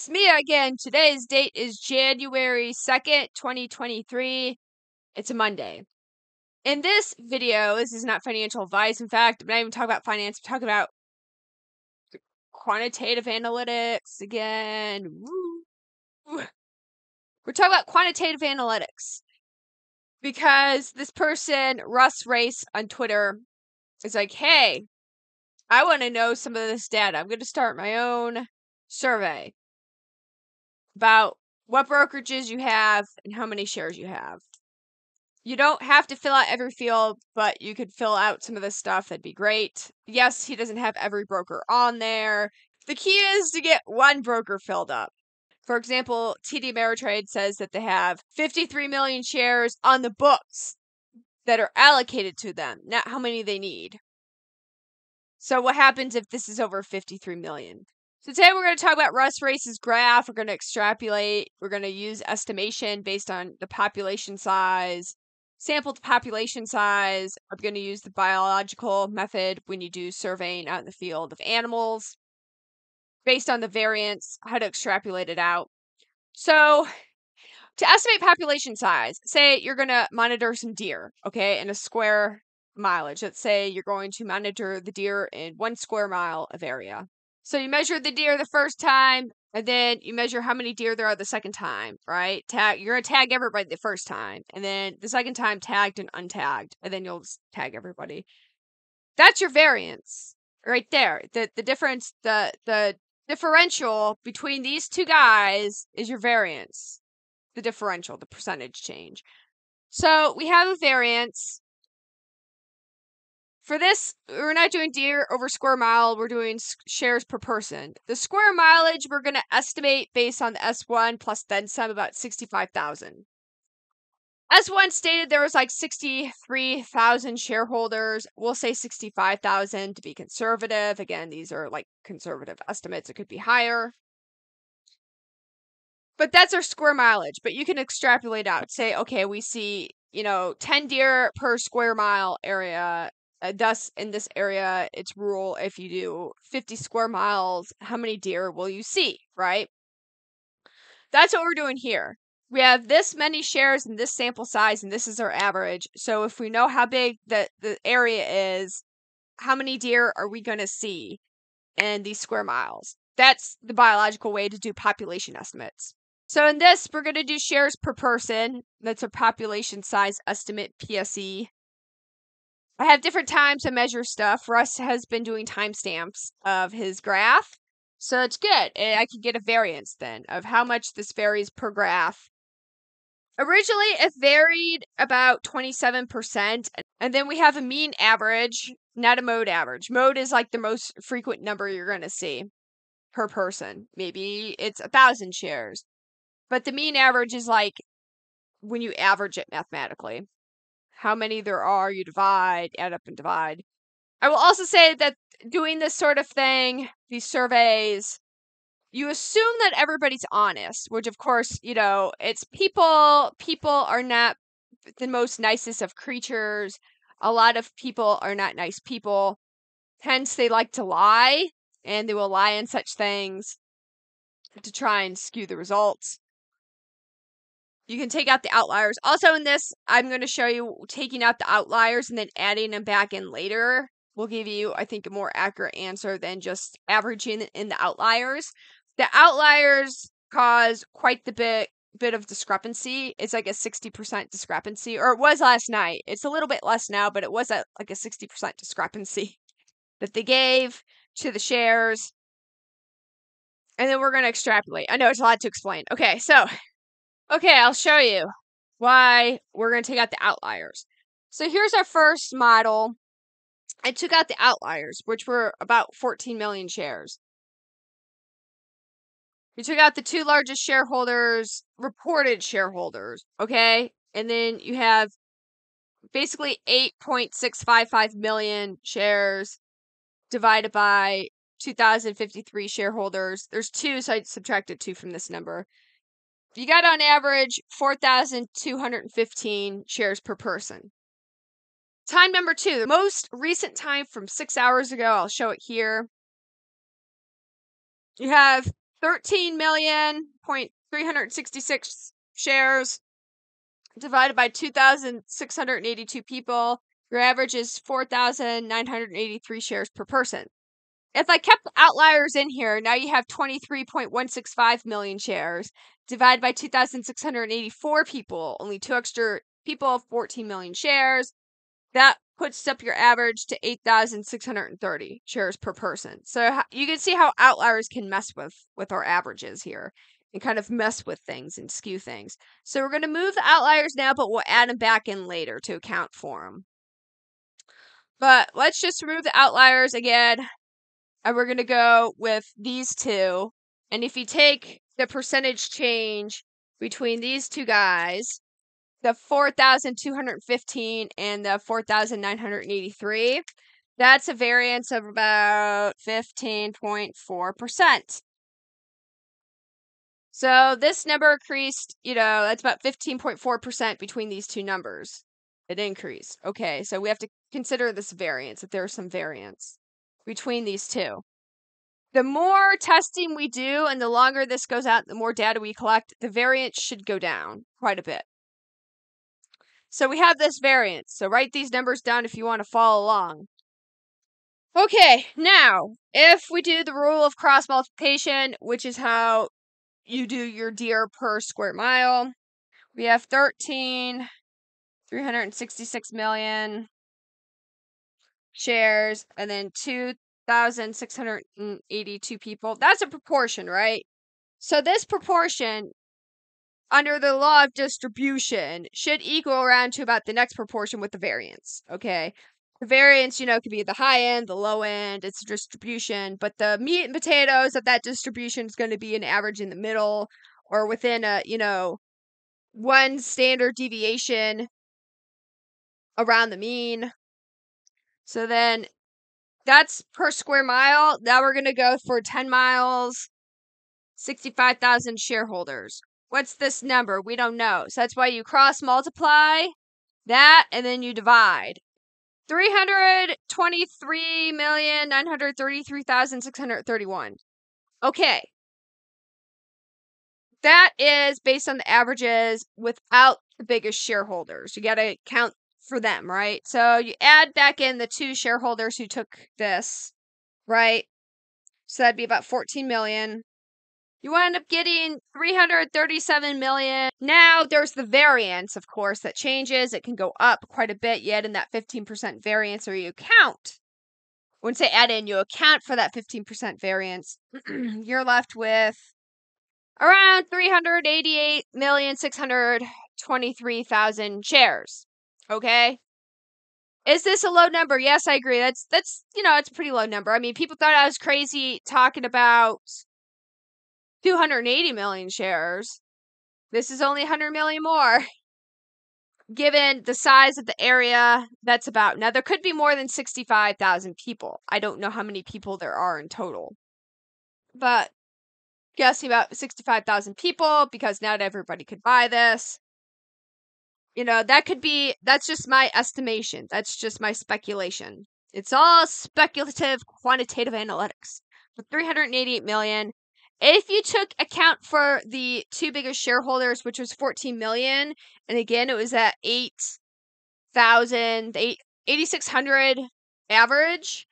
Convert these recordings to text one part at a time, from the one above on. It's me again. Today's date is January 2nd, 2023. It's a Monday. In this video, this is not financial advice. In fact, I'm not even talking about finance. I'm talking about quantitative analytics again. Woo. We're talking about quantitative analytics because this person, Russ Race on Twitter, is like, hey, I want to know some of this data. I'm going to start my own survey about what brokerages you have and how many shares you have. You don't have to fill out every field, but you could fill out some of this stuff. That'd be great. Yes, he doesn't have every broker on there. The key is to get one broker filled up. For example, TD Ameritrade says that they have 53 million shares on the books that are allocated to them, not how many they need. So what happens if this is over 53 million? So today we're going to talk about Russ Race's graph. We're going to extrapolate. We're going to use estimation based on the population size, sample to population size. I'm going to use the biological method when you do surveying out in the field of animals based on the variance, how to extrapolate it out. So to estimate population size, say you're going to monitor some deer, okay, in a square mileage. Let's say you're going to monitor the deer in 1 square mile of area. So you measure the deer the first time, and then you measure how many deer there are the second time, right? You're going to tag everybody the first time, and then the second time tagged and untagged, and then you'll tag everybody. That's your variance right there. The difference, the differential between these two guys is your variance. The differential, the percentage change. So we have a variance. For this, we're not doing deer over square mile. We're doing shares per person. The square mileage, we're going to estimate based on the S1 plus then some, about 65,000. S1 stated there was like 63,000 shareholders. We'll say 65,000 to be conservative. Again, these are like conservative estimates. It could be higher. But that's our square mileage. But you can extrapolate out. Say, okay, we see, 10 deer per square mile area. Thus, in this area, it's rural. If you do 50 square miles, how many deer will you see, right? That's what we're doing here. We have this many shares and this sample size, and this is our average. So if we know how big the area is, how many deer are we going to see in these square miles? That's the biological way to do population estimates. So in this, we're going to do shares per person. That's a population size estimate, PSE. I have different times to measure stuff. Russ has been doing timestamps of his graph. So it's good. And I can get a variance then of how much this varies per graph. Originally, it varied about 27%. And then we have a mean average, not a mode average. Mode is like the most frequent number you're going to see per person. Maybe it's 1,000 shares. But the mean average is like when you average it mathematically. How many there are, you divide, add up and divide. I will also say that doing this sort of thing, these surveys, you assume that everybody's honest, which of course, it's people. People are not the most nicest of creatures. A lot of people are not nice people. Hence, they like to lie, and they will lie in such things to try and skew the results. You can take out the outliers. Also in this, I'm going to show you taking out the outliers and then adding them back in later will give you, I think, a more accurate answer than just averaging in the outliers. The outliers cause quite the bit of discrepancy. It's like a 60% discrepancy, or it was last night. It's a little bit less now, but it was like a 60% discrepancy that they gave to the shares. And then we're going to extrapolate. I know it's a lot to explain. Okay, so... Okay, I'll show you why we're going to take out the outliers. So here's our first model. I took out the outliers, which were about 14 million shares. We took out the 2 largest shareholders, reported shareholders, okay? And then you have basically 8.655 million shares divided by 2,053 shareholders. There's 2, so I subtracted 2 from this number. You got on average 4,215 shares per person. Time number 2, the most recent time from 6 hours ago, I'll show it here. You have 13,366,000 shares divided by 2,682 people. Your average is 4,983 shares per person. If I kept outliers in here, now you have 23.165 million shares divided by 2,684 people. Only 2 extra people, 14 million shares. That puts up your average to 8,630 shares per person. So you can see how outliers can mess with our averages here and kind of mess with things and skew things. So we're going to move the outliers now, but we'll add them back in later to account for them. But let's just remove the outliers again. And we're going to go with these two. And if you take the percentage change between these two guys, the 4,215 and the 4,983, that's a variance of about 15.4%. So this number increased, that's about 15.4% between these two numbers. It increased. Okay, so we have to consider this variance, that there's some variance between these two. The more testing we do and the longer this goes out, the more data we collect, the variance should go down quite a bit. So we have this variance. So write these numbers down if you want to follow along. Okay, now, if we do the rule of cross multiplication, which is how you do your deer per square mile, we have 13,366 million shares, and then 2,682 people. That's a proportion, right? So this proportion, under the law of distribution, should equal around to about the next proportion with the variance, okay? The variance, could be the high end, the low end, it's a distribution, but the meat and potatoes of that distribution is going to be an average in the middle or within a, one standard deviation around the mean. So then that's per square mile. Now we're going to go for 10 miles, 65,000 shareholders. What's this number? We don't know. So that's why you cross multiply that and then you divide. 323,933,631. Okay. That is based on the averages without the biggest shareholders. You got to count for them, right? So you add back in the 2 shareholders who took this, right? So that'd be about 14 million. You end up getting 337 million. Now there's the variance, of course, that changes. It can go up quite a bit yet in that 15% variance, or you account. Once they add in, you account for that 15% variance. You're left with around 388,623,000 shares. Okay. Is this a low number? Yes, I agree. That's it's a pretty low number. I mean, people thought I was crazy talking about 280 million shares. This is only 100 million more. Given the size of the area that's about. Now, there could be more than 65,000 people. I don't know how many people there are in total. But guessing about 65,000 people, because not everybody could buy this. That could be, that's just my estimation. That's just my speculation. It's all speculative quantitative analytics. But 388 million. If you took account for the 2 biggest shareholders, which was 14 million, and again, it was at 8,600 average,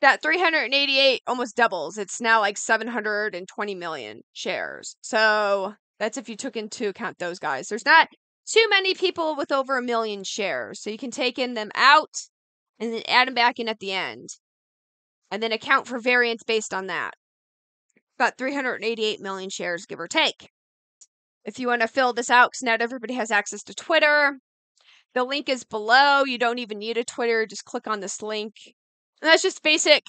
that 388 almost doubles. It's now like 720 million shares. So that's if you took into account those guys. There's not too many people with over 1 million shares, so you can take in them out and then add them back in at the end and then account for variance based on that. About 388 million shares, give or take. If you want to fill this out, because not everybody has access to Twitter, the link is below. You don't even need a Twitter. Just click on this link. And that's just basic,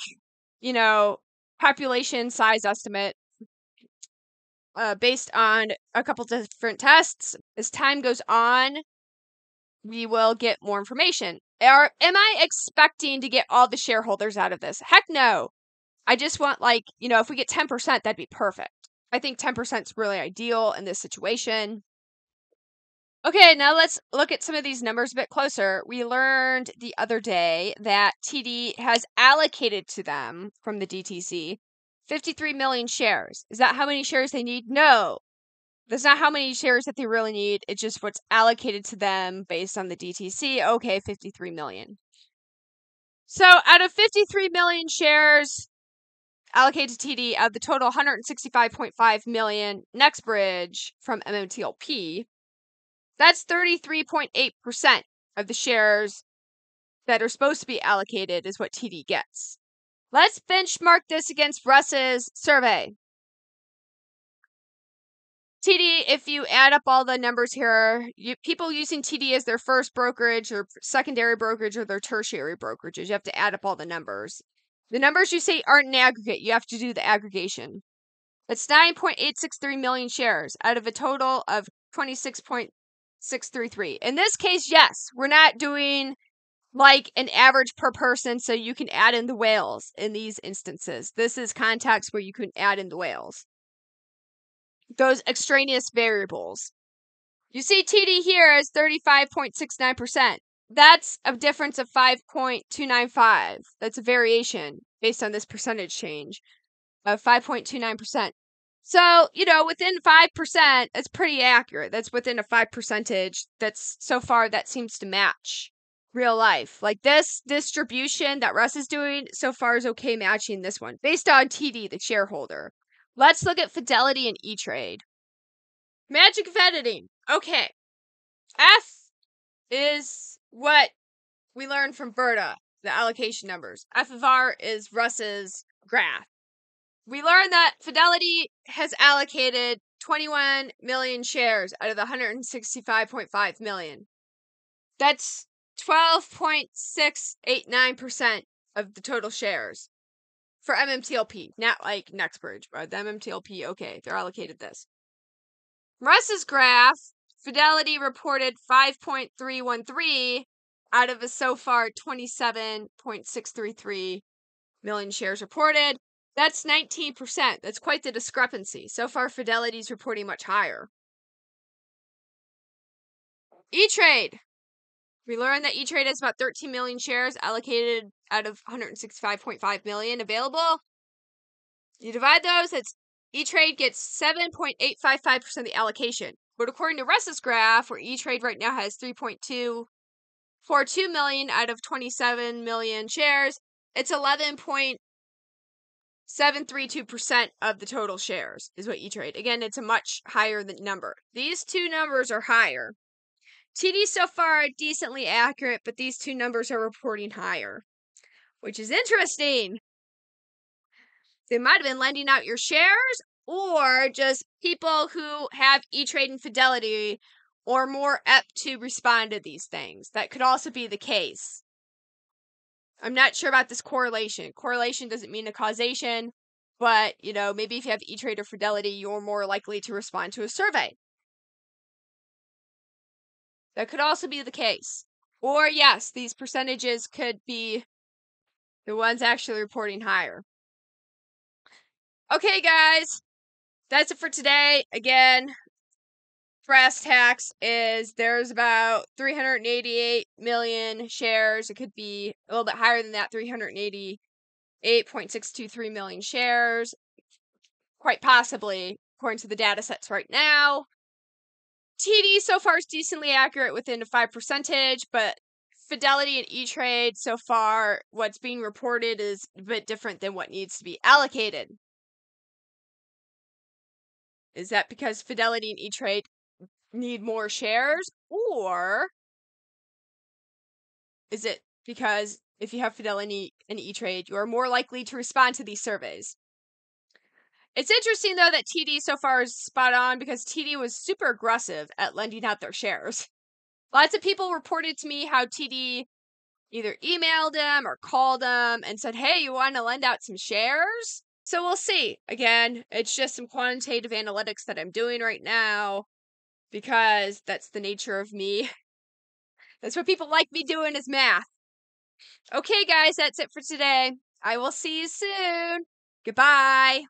population size estimate. Based on a couple different tests. As time goes on, we will get more information. Am I expecting to get all the shareholders out of this? Heck no. I just want, if we get 10%, that'd be perfect. I think 10% is really ideal in this situation. Okay, now let's look at some of these numbers a bit closer. We learned the other day that TD has allocated to them from the DTC 53 million shares. Is that how many shares they need? No. That's not how many shares that they really need. It's just what's allocated to them based on the DTC. Okay, 53 million. So out of 53 million shares allocated to TD, out of the total 165.5 million Next Bridge from MMTLP, that's 33.8% of the shares that are supposed to be allocated is what TD gets. Let's benchmark this against Russ's survey. TD, if you add up all the numbers here, people using TD as their first brokerage or secondary brokerage or their tertiary brokerages, you have to add up all the numbers. The numbers you say aren't an aggregate. You have to do the aggregation. It's 9.863 million shares out of a total of 26.633. In this case, yes, we're not doing like an average per person, so you can add in the whales in these instances. This is context where you can add in the whales. Those extraneous variables. You see TD here is 35.69%. That's a difference of 5.295. That's a variation based on this percentage change of 5.29%. So, you know, within 5%, it's pretty accurate. That's within a 5%. That's so far that seems to match real life. Like this distribution that Russ is doing so far is okay matching this one based on TD, the shareholder. Let's look at Fidelity and E-Trade. Magic of editing. Okay. F is what we learned from Berta, the allocation numbers. F of R is Russ's graph. We learned that Fidelity has allocated 21 million shares out of the 165.5 million. That's 12.689% of the total shares. For MMTLP, not like Next Bridge, but the MMTLP, okay, they're allocated this. Russ's graph, Fidelity reported 5.313 out of a so far 27.633 million shares reported. That's 19%. That's quite the discrepancy. So far, Fidelity's reporting much higher. E-Trade. We learned that E-Trade has about 13 million shares allocated out of 165.5 million available. You divide those, it's E-Trade gets 7.855% of the allocation. But according to Russ's graph, where E-Trade right now has 3.242 million out of 27 million shares, it's 11.732% of the total shares is what E-Trade. Again, it's a much higher number. These two numbers are higher. TD so far are decently accurate, but these two numbers are reporting higher, which is interesting. They might have been lending out your shares or just people who have E-Trade and Fidelity or more apt to respond to these things. That could also be the case. I'm not sure about this correlation. Correlation doesn't mean a causation, but, you know, maybe if you have E-Trade or Fidelity, you're more likely to respond to a survey. That could also be the case. Or yes, these percentages could be the ones actually reporting higher. Okay, guys. That's it for today. Again, brass tacks is there's about 388 million shares. It could be a little bit higher than that, 388.623 million shares. Quite possibly, according to the data sets right now. TD so far is decently accurate within a 5%, but Fidelity and E-Trade so far, what's being reported is a bit different than what needs to be allocated. Is that because Fidelity and E-Trade need more shares, or is it because if you have Fidelity and E-Trade, you are more likely to respond to these surveys? It's interesting, though, that TD so far is spot on because TD was super aggressive at lending out their shares. Lots of people reported to me how TD either emailed them or called them and said, hey, you want to lend out some shares? So we'll see. Again, it's just some quantitative analytics that I'm doing right now because that's the nature of me. That's what people like me doing is math. Okay, guys, that's it for today. I will see you soon. Goodbye.